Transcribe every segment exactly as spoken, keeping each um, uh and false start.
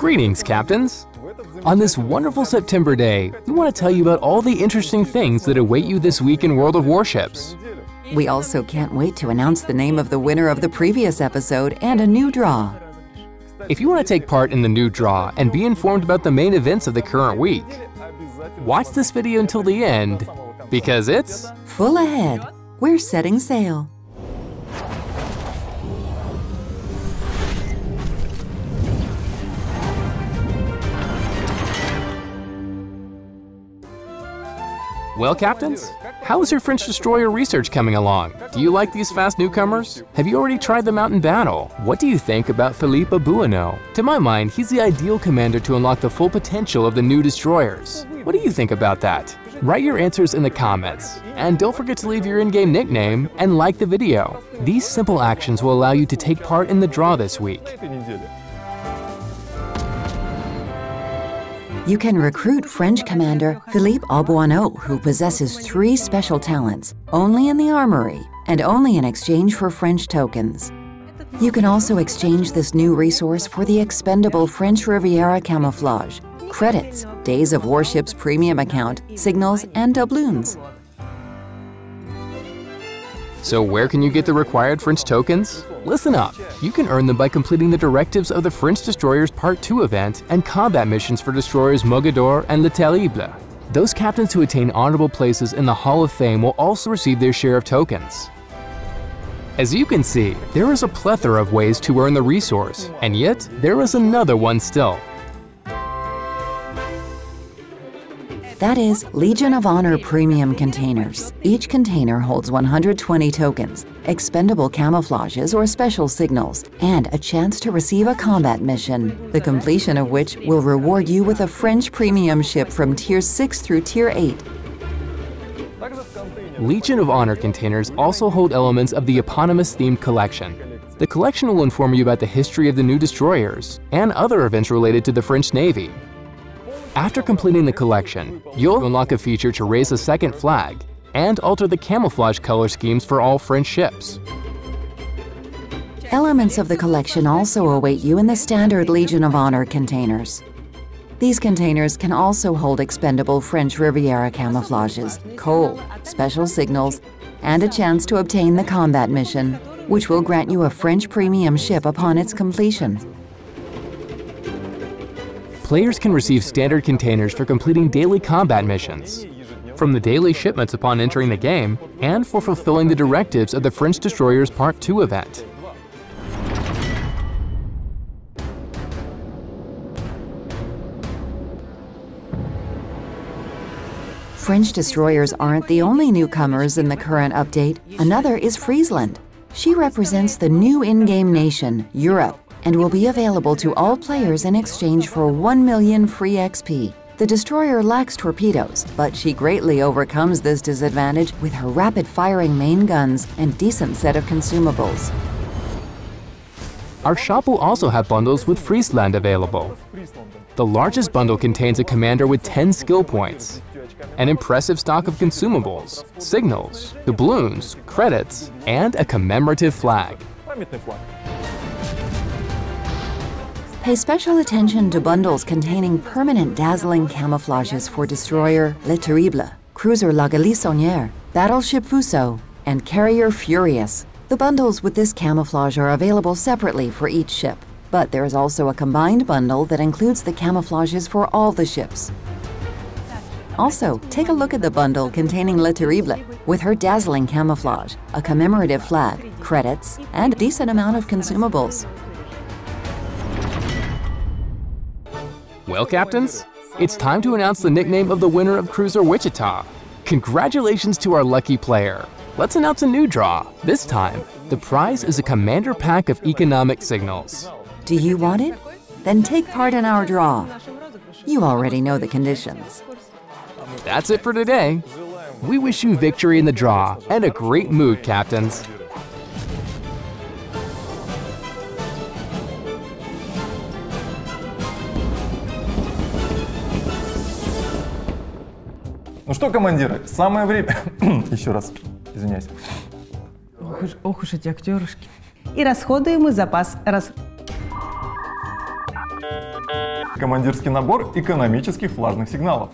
Greetings, Captains! On this wonderful September day, we want to tell you about all the interesting things that await you this week in World of Warships. We also can't wait to announce the name of the winner of the previous episode and a new draw. If you want to take part in the new draw and be informed about the main events of the current week, watch this video until the end, because it's full ahead. We're setting sail. Well, Captains, how is your French destroyer research coming along? Do you like these fast newcomers? Have you already tried them out in battle? What do you think about Philippe Auboyneau? To my mind, he's the ideal commander to unlock the full potential of the new destroyers. What do you think about that? Write your answers in the comments. And don't forget to leave your in-game nickname and like the video. These simple actions will allow you to take part in the draw this week. You can recruit French commander Philippe Auboyneau, who possesses three special talents, only in the armory, and only in exchange for French tokens. You can also exchange this new resource for the expendable French Riviera camouflage, credits, Days of Warships premium account, signals, and doubloons. So where can you get the required French tokens? Listen up! You can earn them by completing the directives of the French Destroyers Part two event and combat missions for destroyers Mogador and Le Terrible. Those captains who attain honorable places in the Hall of Fame will also receive their share of tokens. As you can see, there is a plethora of ways to earn the resource, and yet there is another one still. That is Legion of Honor premium containers. Each container holds one hundred twenty tokens, expendable camouflages or special signals, and a chance to receive a combat mission, the completion of which will reward you with a French premium ship from Tier six through Tier eight. Legion of Honor containers also hold elements of the eponymous-themed collection. The collection will inform you about the history of the new destroyers and other events related to the French Navy. After completing the collection, you'll unlock a feature to raise a second flag and alter the camouflage color schemes for all French ships. Elements of the collection also await you in the standard Legion of Honor containers. These containers can also hold expendable French Riviera camouflages, coal, special signals, and a chance to obtain the combat mission, which will grant you a French premium ship upon its completion. Players can receive standard containers for completing daily combat missions, from the daily shipments upon entering the game, and for fulfilling the directives of the French Destroyers Part two event. French destroyers aren't the only newcomers in the current update. Another is Friesland. She represents the new in-game nation, Europe, and will be available to all players in exchange for one million free X P. The destroyer lacks torpedoes, but she greatly overcomes this disadvantage with her rapid-firing main guns and decent set of consumables. Our shop will also have bundles with Friesland available. The largest bundle contains a commander with ten skill points, an impressive stock of consumables, signals, doubloons, credits, and a commemorative flag. Pay special attention to bundles containing permanent dazzling camouflages for destroyer Le Terrible, cruiser La Galissonniere, battleship Fuso, and carrier Furious. The bundles with this camouflage are available separately for each ship, but there is also a combined bundle that includes the camouflages for all the ships. Also, take a look at the bundle containing Le Terrible with her dazzling camouflage, a commemorative flag, credits, and a decent amount of consumables. Well, Captains, it's time to announce the nickname of the winner of Cruiser Wichita. Congratulations to our lucky player. Let's announce a new draw. This time, the prize is a commander pack of economic signals. Do you want it? Then take part in our draw. You already know the conditions. That's it for today. We wish you victory in the draw and a great mood, Captains. Ну что, командиры, самое время... Еще раз, извиняюсь. Ох уж, ох уж эти актерушки. И расходуемый запас раз... Командирский набор экономических флажных сигналов.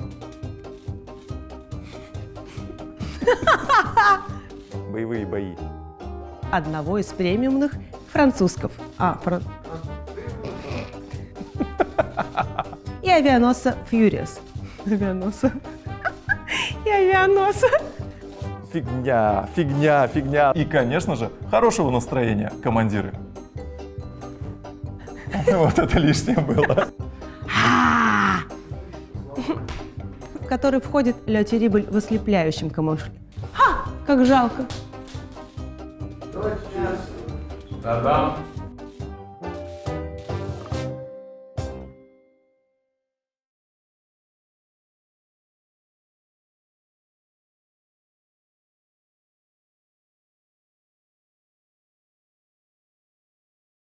Боевые бои. Одного из премиумных французсков. А, фран... И авианосца Фьюриус. Авианосца. И авианосца. Фигня, фигня, фигня. И, конечно же, хорошего настроения, командиры. Вот это лишнее было. В который входит Ле Террибль в ослепляющем камуфляже. Ха! Как жалко. Та-дам!